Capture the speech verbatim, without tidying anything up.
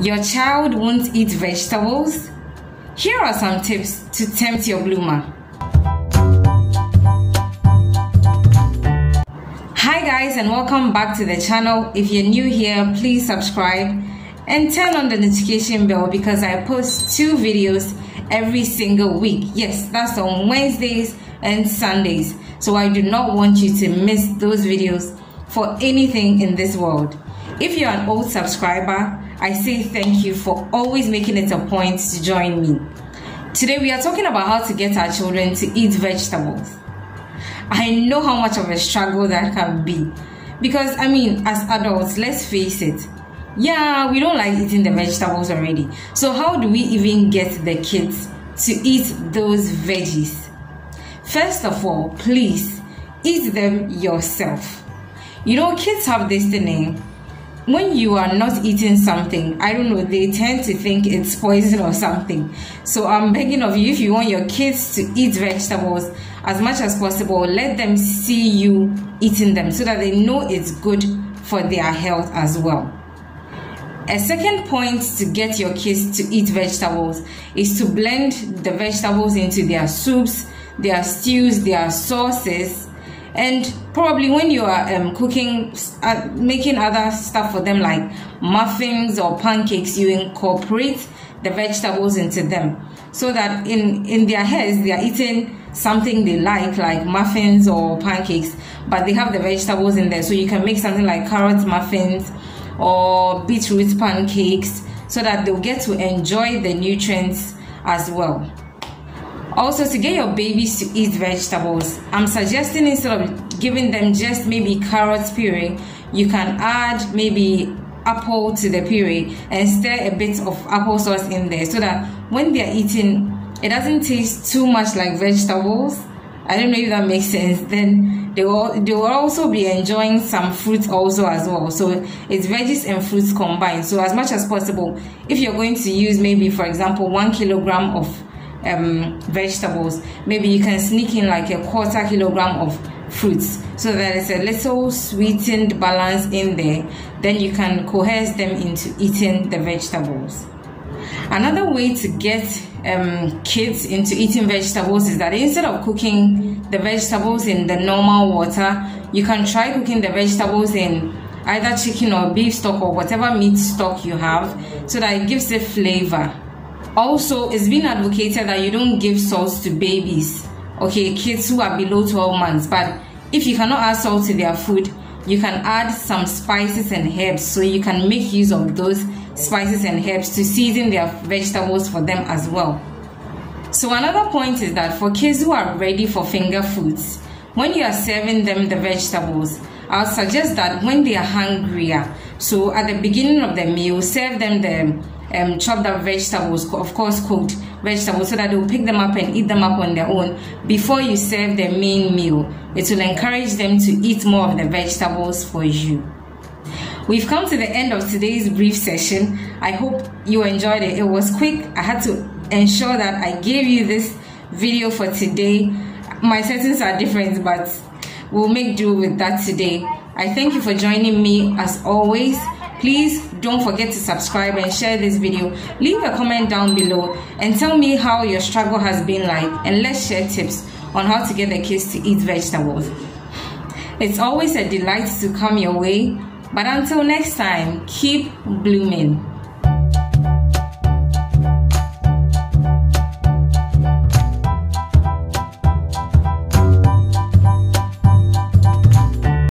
Your child won't eat vegetables? Here are some tips to tempt your bloomer. Hi guys, and welcome back to the channel. If you're new here, please subscribe and turn on the notification bell because I post two videos every single week. Yes, that's on Wednesdays and Sundays. So I do not want you to miss those videos for anything in this world. If you're an old subscriber, I say thank you for always making it a point to join me. Today we are talking about how to get our children to eat vegetables. I know how much of a struggle that can be, because I mean, as adults, let's face it, yeah, we don't like eating the vegetables already. So how do we even get the kids to eat those veggies? First of all, please eat them yourself. You know, kids have this thing. When you are not eating something, I don't know, they tend to think it's poison or something. So I'm begging of you, if you want your kids to eat vegetables as much as possible, let them see you eating them so that they know it's good for their health as well. A second point to get your kids to eat vegetables is to blend the vegetables into their soups, their stews, their sauces. And probably when you are um, cooking, uh, making other stuff for them like muffins or pancakes, you incorporate the vegetables into them so that in, in their heads, they are eating something they like, like muffins or pancakes, but they have the vegetables in there. So you can make something like carrot muffins or beetroot pancakes so that they'll get to enjoy the nutrients as well. Also, to get your babies to eat vegetables, I'm suggesting instead of giving them just maybe carrot puree, you can add maybe apple to the puree and stir a bit of applesauce in there so that when they're eating, it doesn't taste too much like vegetables. I don't know if that makes sense. Then they will, they will also be enjoying some fruit also as well. So it's veggies and fruits combined. So as much as possible, if you're going to use maybe, for example, one kilogram of Um, vegetables, maybe you can sneak in like a quarter kilogram of fruits so that it's a little sweetened balance in there. Then you can coerce them into eating the vegetables. Another way to get um, kids into eating vegetables is that instead of cooking the vegetables in the normal water, you can try cooking the vegetables in either chicken or beef stock or whatever meat stock you have so that it gives it flavor. Also, it's been advocated that you don't give salt to babies, okay, kids who are below twelve months. But if you cannot add salt to their food, you can add some spices and herbs. So you can make use of those spices and herbs to season their vegetables for them as well. So another point is that for kids who are ready for finger foods, when you are serving them the vegetables, I'll suggest that when they are hungrier, so at the beginning of the meal, serve them the Um, chopped up vegetables, of course cooked vegetables, so that they will pick them up and eat them up on their own before you serve their main meal. It will encourage them to eat more of the vegetables for you. We've come to the end of today's brief session. I hope you enjoyed it. It was quick. I had to ensure that I gave you this video for today. My settings are different, but we'll make do with that today. I thank you for joining me as always. Please don't forget to subscribe and share this video. Leave a comment down below and tell me how your struggle has been like, and let's share tips on how to get the kids to eat vegetables. It's always a delight to come your way, but until next time, keep blooming.